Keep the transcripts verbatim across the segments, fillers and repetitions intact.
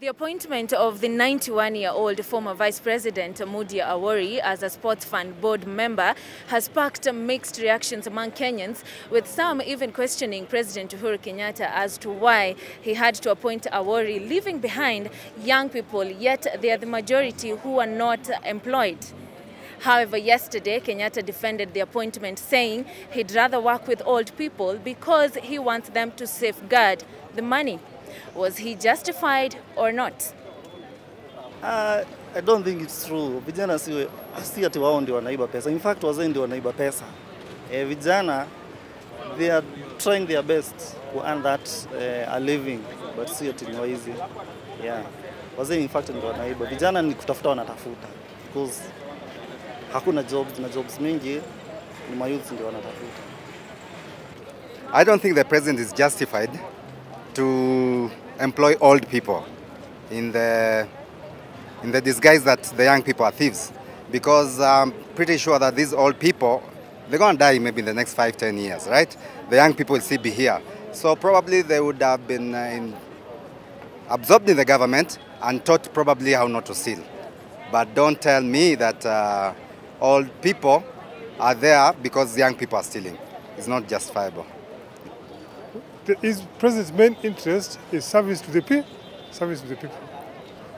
The appointment of the ninety-one-year-old former Vice President Moody Awori as a sports fund board member has sparked mixed reactions among Kenyans, with some even questioning President Uhuru Kenyatta as to why he had to appoint Awori, leaving behind young people, yet they are the majority who are not employed. However, yesterday, Kenyatta defended the appointment, saying he'd rather work with old people because he wants them to safeguard the money. Was he justified or not? Uh, I don't think it's true. Vijana si ati wao ndio wanaiba pesa. In fact, wazee ndio wanaiba pesa. Eh, vijana, they are trying their best to earn that uh, a living, but si ati ni easy. Yeah. Wazee in fact ndio wanaiba. Vijana ni kutafuta wanatafuta. Because hakuna jobs na jobs mingi ni mayouth ndio wanatafuta. I don't think the president is justified to employ old people in the in the disguise that the young people are thieves, because I'm pretty sure that these old people, they're gonna die maybe in the next five, ten years, right? The young people will still be here, so probably they would have been uh, in, absorbed in the government and taught probably how not to steal. But don't tell me that uh, old people are there because young people are stealing. It's not justifiable. His president's main interest is service to the people. Service to the people.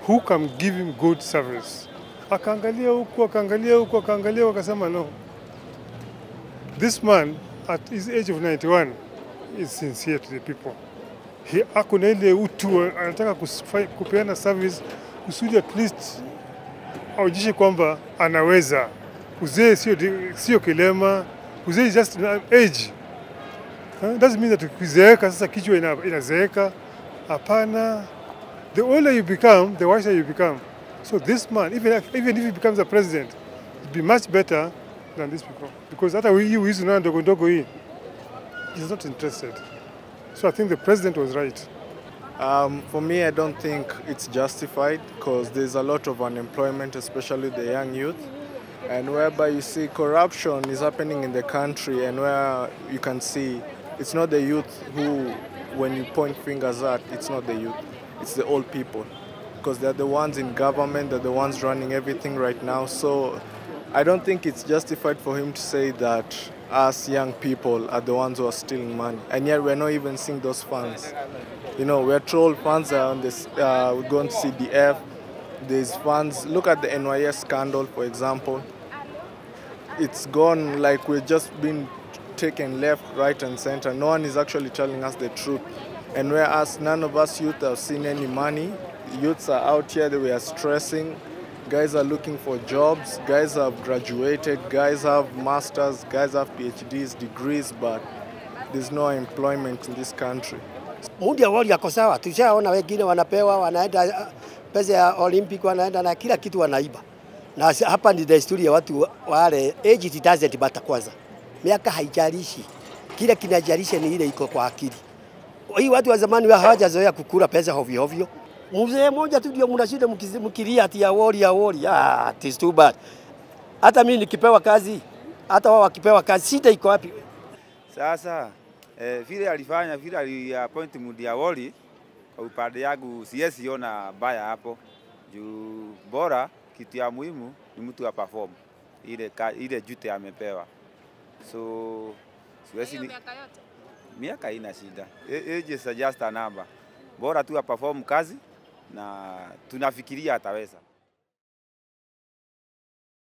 Who can give him good service? Akangalia huku, akangalia huku, akangalia wakasema no. This man, at his age of ninety-one, is sincere to the people. He akuna ile utu, anataka kupeana service, kusudi at least aujishe kwamba anaweza. Uzee sio kilema, uzee is just an age. Huh? Doesn't mean that ukizeeka sasa kichwa inazeeka. Hapana. The older you become, the wiser you become. So this man, even even if he becomes a president, it'd be much better than this people, because hata huyu hizi na ndogo ndogo hii, he's not interested. So I think the president was right. Um, for me, I don't think it's justified, because there's a lot of unemployment, especially the young youth. And whereby you see corruption is happening in the country, and where you can see it's not the youth who, when you point fingers at, it's not the youth, it's the old people. Because they're the ones in government, they're the ones running everything right now. So I don't think it's justified for him to say that us young people are the ones who are stealing money. And yet we're not even seeing those funds. You know, we're troll funds are on this, uh, we're going to C D F. These funds, look at the N Y S C scandal, for example. It's gone like we've just been taken left, right, and center. No one is actually telling us the truth. And whereas none of us youth have seen any money, youths are out here, we are stressing. Guys are looking for jobs, guys have graduated, guys have masters, guys have P H Ds, degrees, but there's no employment in this country. Moody Awori yako sawa, tushaona wengine wanapewa, wanaenda pesa ya Olympic wanaenda na kila kitu wanaiba. Na hapa ni desturi ya watu wale, age it doesn't matter kwanza. Miaka haijalishi. Kila kinajalisha ni ile iko kwa akili. Hii watu wa zamani wa hawajazoea kukula pesa hovyo hovyo. Mzee mmoja tu ndio mnashinda mkilia ati Awori Awori. Ah, it's too bad. Hata mimi nikipewa kazi, hata wao wakipewa kazi, shida iko wapi? Sasa eh, vile alifanya vile aliappoint Moody Awori, kwa upande yangu siwezi ona baya hapo. Juu bora kitu ya muhimu ni mtu ya perform ile ile jute amepewa. So siwezi ni miaka ina shida. Age is just a number. Bora tu ya perform kazi na tunafikiria ataweza.